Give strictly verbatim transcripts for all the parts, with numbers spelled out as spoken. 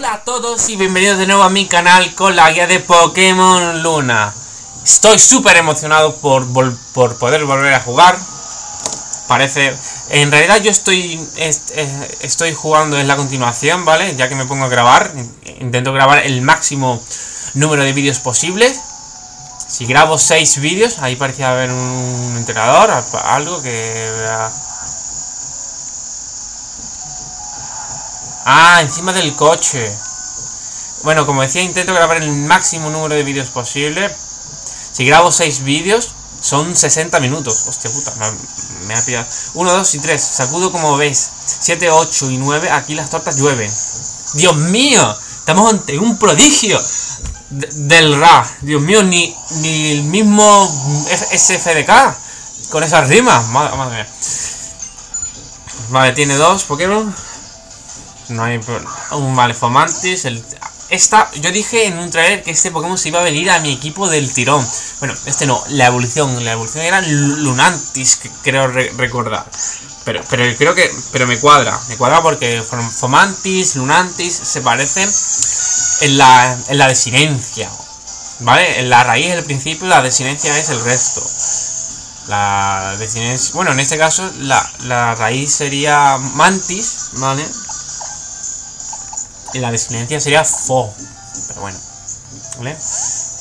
Hola a todos y bienvenidos de nuevo a mi canal con la guía de Pokémon Luna. Estoy súper emocionado por, por poder volver a jugar. Parece... En realidad yo estoy est estoy jugando en la continuación, ¿vale? Ya que me pongo a grabar, intento grabar el máximo número de vídeos posibles. Si grabo seis vídeos, ahí parecía haber un entrenador, algo que... Ah, encima del coche. Bueno, como decía, intento grabar el máximo número de vídeos posible. Si grabo seis vídeos, son sesenta minutos. Hostia puta, me, me ha pillado. uno, dos y tres. Sacudo como ves. siete, ocho y nueve. Aquí las tortas llueven. ¡Dios mío! Estamos ante un prodigio de, del Ra. Dios mío, ni, ni el mismo S F D K con esas rimas. Madre, madre mía. Vale, tiene dos Pokémon. No hay problema. Un vale, Fomantis. El, esta, yo dije en un trailer que este Pokémon se iba a venir a mi equipo del tirón. Bueno, este no, la evolución. La evolución era Lurantis, que creo re recordar. Pero, pero creo que. Pero me cuadra. Me cuadra porque Fomantis, Lurantis se parecen en la, en la desinencia. ¿Vale? En la raíz es el principio, la desinencia es el resto. La desinencia. Bueno, en este caso, la, la raíz sería Mantis, ¿vale? La desinencia sería Fo. Pero bueno, ¿vale?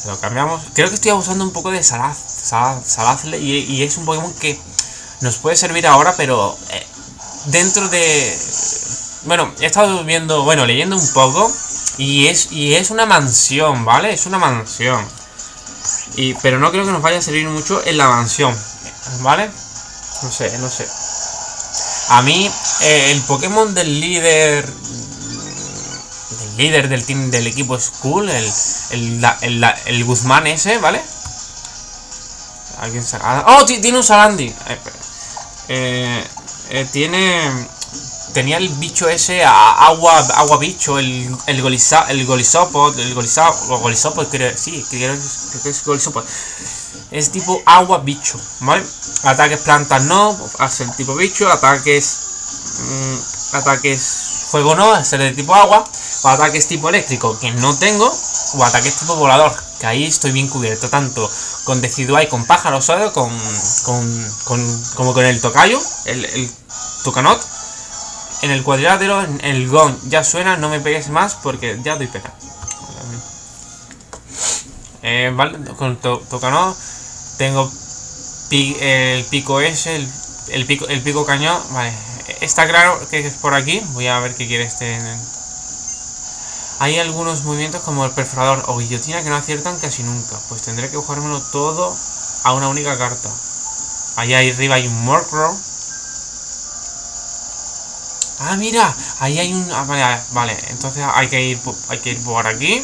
Lo cambiamos. Creo que estoy abusando un poco de Salazzle y, y es un Pokémon que nos puede servir ahora, pero eh, dentro de... Bueno, he estado viendo, bueno, leyendo un poco. Y es, y es una mansión, ¿vale? Es una mansión y, pero no creo que nos vaya a servir mucho en la mansión, ¿vale? No sé, no sé. A mí, eh, el Pokémon del líder... líder del team del equipo SKULL, el, el, el, el, el Guzmán ese, ¿vale? Alguien saca... ¡Oh! Tiene un Salandi. Eh, eh, eh, tiene... Tenía el bicho ese, a, agua agua bicho, el, el, golisa, el Golisopod, el golisa, Golisopod, creo, sí, creo, creo que es Golisopod. Es tipo agua bicho, ¿vale? Ataques plantas no, hace el tipo bicho, ataques... Mmm, ataques... Fuego no, hacer de tipo agua, o ataques tipo eléctrico, que no tengo, o ataques tipo volador, que ahí estoy bien cubierto, tanto con Deciduai, con pájaro solo, con, con, con, como con el tocayo, el, el Tocanot. En el cuadrilátero, en el gong, ya suena, no me pegues más porque ya doy pena. Eh, vale, con to, Tocanot, tengo pi, el pico ese, el, el, pico, el pico cañón, vale. Está claro que es por aquí. Voy a ver qué quiere este. Hay algunos movimientos como el perforador o guillotina que no aciertan casi nunca. Pues tendré que jugármelo todo a una única carta. Ahí arriba hay un Murkrow. Ah, mira, ahí hay un... Ah, vale, vale, entonces hay que ir, hay que ir por aquí.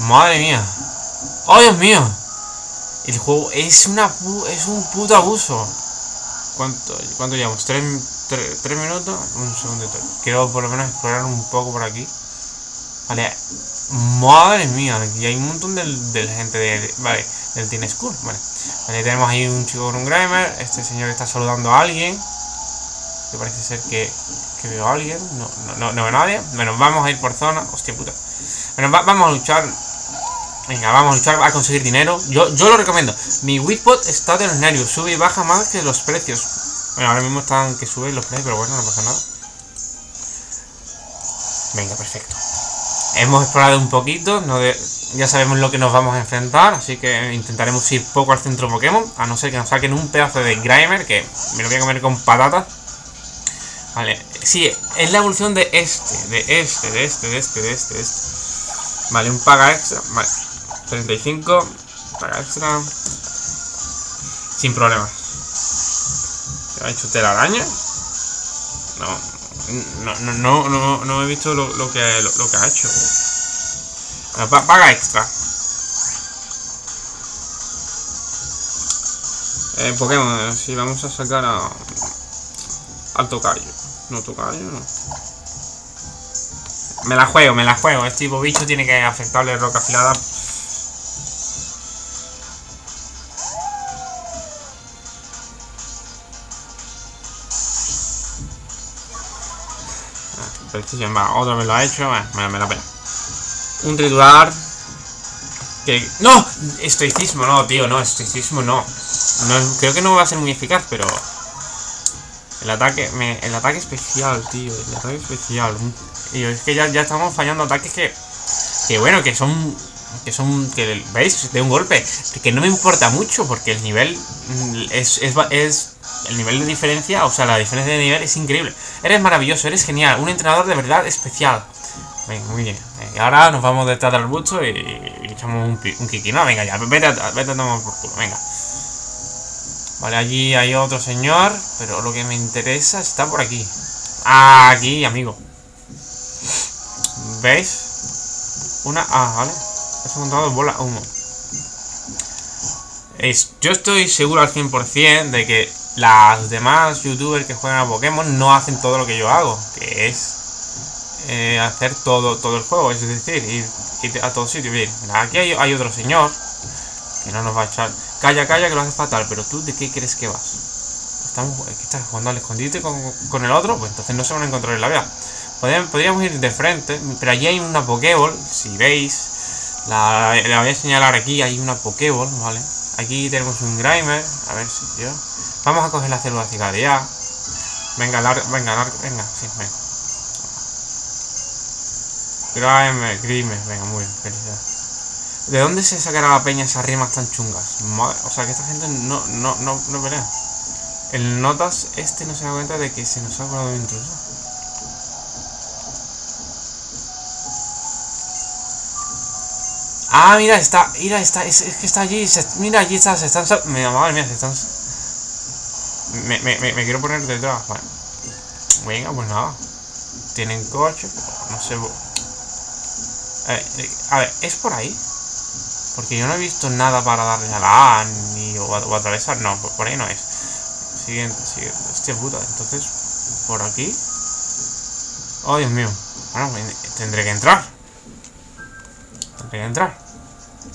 Madre mía. ¡Oh, Dios mío! El juego es una pu... es un puto abuso. ¿Cuánto, cuánto llevamos? ¿Tres, tres, tres minutos? Un segundo. Quiero por lo menos explorar un poco por aquí. Vale. Madre mía, aquí hay un montón de, de gente de, vale, del Team Skull. Vale. Vale, tenemos ahí un chico con un Grimer. Este señor está saludando a alguien. Que parece ser que, que veo a alguien. No, no, no, no veo a nadie. Bueno, vamos a ir por zona. Hostia puta. Bueno, va, vamos a luchar. Venga, vamos a luchar a conseguir dinero. Yo, yo lo recomiendo. Mi Wheatpot está de los nervios. Sube y baja más que los precios. Bueno, ahora mismo están que suben los precios, pero bueno, no pasa nada. Venga, perfecto. Hemos explorado un poquito. No de... Ya sabemos lo que nos vamos a enfrentar. Así que intentaremos ir poco al centro Pokémon. A no ser que nos saquen un pedazo de Grimer, que me lo voy a comer con patatas. Vale. Sí, es la evolución de este, de este, de este, de este, de este, de este. Vale, un paga extra. Vale. treinta y cinco, paga extra. Sin problemas. ¿Ha hecho telaraña? No. No, no, no, no he visto lo, lo, que, lo, lo que ha hecho. Bueno, pa paga extra. Eh, Pokémon, si vamos a sacar a... al tocayo. No, tocayo, no. Me la juego, me la juego. Este tipo de bicho tiene que afectarle roca afilada. Destrucción, va, otro me lo ha hecho, bueno, me, me la pena. Un triturar. Que... ¡No! Estoicismo, no, tío, no, estoicismo no. no. Creo que no va a ser muy eficaz, pero... El ataque, me, el ataque especial, tío, el ataque especial. Y es que ya, ya estamos fallando ataques que... Que bueno, que son... Que son... que ¿Veis? De un golpe. Que no me importa mucho porque el nivel es... es, es el nivel de diferencia, o sea, la diferencia de nivel es increíble. Eres maravilloso, eres genial, un entrenador de verdad especial. Venga, muy bien. Y ahora nos vamos detrás del busto y, y echamos un, un kiki. No, venga ya, vete a, vete a tomar por culo, venga. Vale, allí hay otro señor, pero lo que me interesa está por aquí. Ah, aquí, amigo. ¿Veis? Una... Ah, vale. Has montado bola humo. Es, yo estoy seguro al cien por cien de que las demás youtubers que juegan a Pokémon no hacen todo lo que yo hago, que es eh, hacer todo, todo el juego, es decir, ir, ir a todo sitio. Bien, aquí hay, hay otro señor que no nos va a echar. Calla, calla, que lo haces fatal, pero tú, ¿de qué crees que vas? Estamos, es que estás jugando al escondite con, con el otro, pues entonces no se van a encontrar en la vía. Podríamos, podríamos ir de frente, pero allí hay una Pokéball, si veis, la, la voy a señalar aquí, hay una Pokéball, ¿vale? Aquí tenemos un Grimer, a ver si yo... Vamos a coger la célula cicatriz. Venga, largo, venga, largo, venga, sí, venga. Grimer, Grimer, venga, muy bien, felicidad. ¿De dónde se sacará la peña esas rimas tan chungas? Madre, o sea, que esta gente no, no, no, no pelea. El Notas este no se da cuenta de que se nos ha colado un intruso. Ah, mira, está, mira, está, es, es que está allí, se, mira, allí está, se están... Mira, madre mía, se están... Me, me, me, me quiero poner detrás, vale. Venga, pues nada. Tienen coche, no sé. A ver, a ver, ¿es por ahí? Porque yo no he visto nada para darle a la A ni o, o atravesar. No, por ahí no es. Siguiente, siguiente. Hostia puta, entonces, por aquí. Oh, Dios mío. Bueno, tendré que entrar. Tendré que entrar.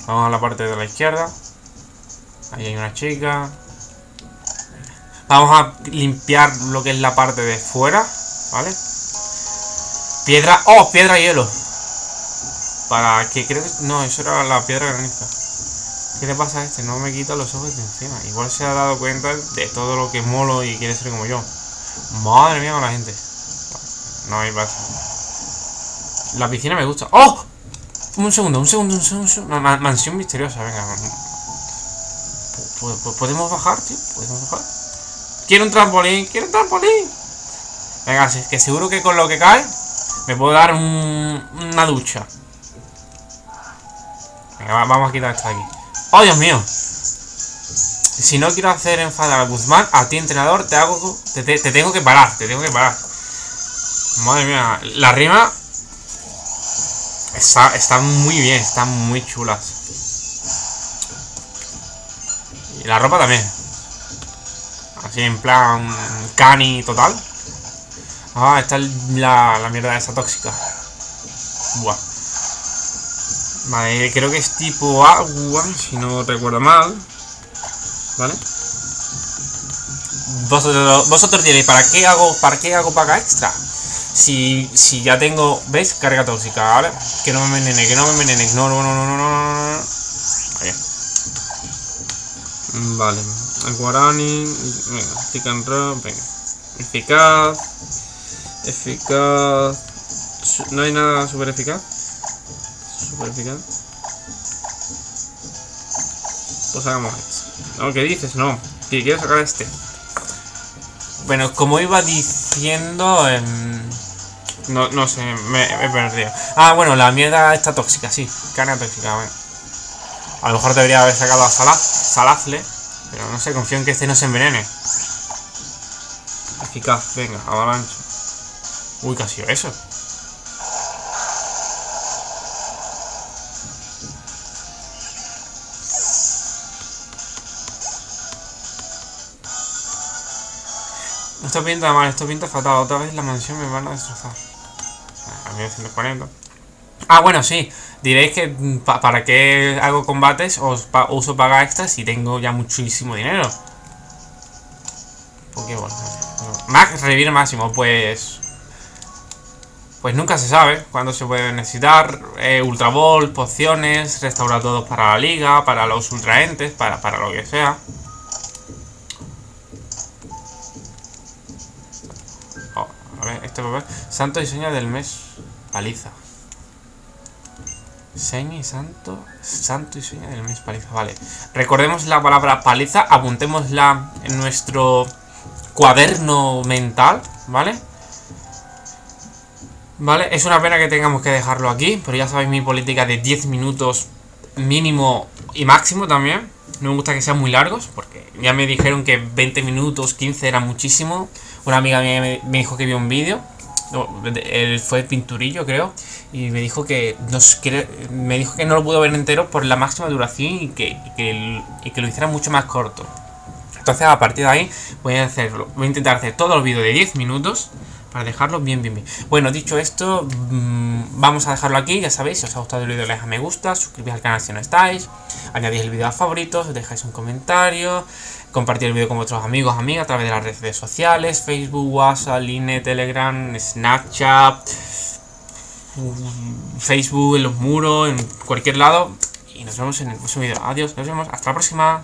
Vamos a la parte de la izquierda. Ahí hay una chica. Vamos a limpiar lo que es la parte de fuera, ¿vale? Piedra... ¡Oh! Piedra y hielo. Para que creo que... No, eso era la piedra graniza. ¿Qué le pasa a este? No me quita los ojos de encima. Igual se ha dado cuenta de todo lo que es molo y quiere ser como yo. Madre mía con la gente. No hay pasa. La piscina me gusta. ¡Oh! Un segundo, un segundo, un segundo. Una mansión misteriosa, venga. ¿Podemos bajar, tío? ¿Podemos bajar? Quiero un trampolín, quiero un trampolín. Venga, que seguro que con lo que cae me puedo dar un, una ducha. Venga, va, vamos a quitar esto de aquí. ¡Oh, Dios mío! Si no quiero hacer enfadar a Guzmán, a ti, entrenador, te hago te, te, te tengo que parar, te tengo que parar. Madre mía, la rima está, está muy bien, están muy chulas. Y la ropa también. Así en plan cani total. Ah, está la, la mierda esa tóxica. Buah. Vale, creo que es tipo agua, si no recuerdo mal. Vale. Vosotros, vosotros diréis, ¿para qué hago para qué hago paga extra? Si, si ya tengo, ¿ves? Carga tóxica, ¿vale? Que no me envenene, que no me envenene. No, no, no, no, no, no, no. Vale. Vale. El guarani, venga, stick and run, venga. Eficaz, eficaz. No hay nada super eficaz. Super eficaz. Pues hagamos esto. No, ¿qué dices? No, que quiero sacar este. Bueno, como iba diciendo, eh, no, no sé, me he perdido. Ah, bueno, la mierda está tóxica, sí. Carga tóxica, bueno. A lo mejor debería haber sacado a Salazzle. Pero no sé, confío en que este no se envenene. Eficaz, venga, avalancha. Uy, ¿qué ha sido eso? Esto pinta mal, esto pinta fatal. Otra vez la mansión me van a destrozar. A mí ciento cuarenta. Ah, bueno, sí. Diréis que pa para qué hago combates o pa uso paga extra si tengo ya muchísimo dinero. Pokéball. Max, revivir máximo, pues... pues nunca se sabe cuándo se puede necesitar. Eh, Ultra Ball, pociones, restaurar todos para la liga, para los ultraentes, para, para lo que sea. Oh, a ver, este papel. Santo y seña del mes. Paliza. Seña y santo. Santo y seña del mes paliza. Vale. Recordemos la palabra paliza. Apuntémosla en nuestro cuaderno mental. ¿Vale? Vale, es una pena que tengamos que dejarlo aquí, pero ya sabéis mi política de diez minutos mínimo y máximo también. No me gusta que sean muy largos, porque ya me dijeron que veinte minutos, quince era muchísimo. Una amiga mía me dijo que vio un vídeo, fue Pinturillo creo, y me dijo que nos, que me dijo que no lo pudo ver entero por la máxima duración y que, y que, y que lo hiciera mucho más corto. Entonces a partir de ahí voy a hacerlo, voy a intentar hacer todo el vídeo de diez minutos. Para dejarlo bien, bien, bien. Bueno, dicho esto, mmm, vamos a dejarlo aquí. Ya sabéis, si os ha gustado el vídeo, le dais a me gusta. Suscribís al canal si no estáis. Añadís el vídeo a favoritos. Dejáis un comentario. Compartid el vídeo con vuestros amigos, amigas, a través de las redes sociales. Facebook, WhatsApp, Line, Telegram, Snapchat. Facebook, en los muros, en cualquier lado. Y nos vemos en el próximo vídeo. Adiós, nos vemos. Hasta la próxima.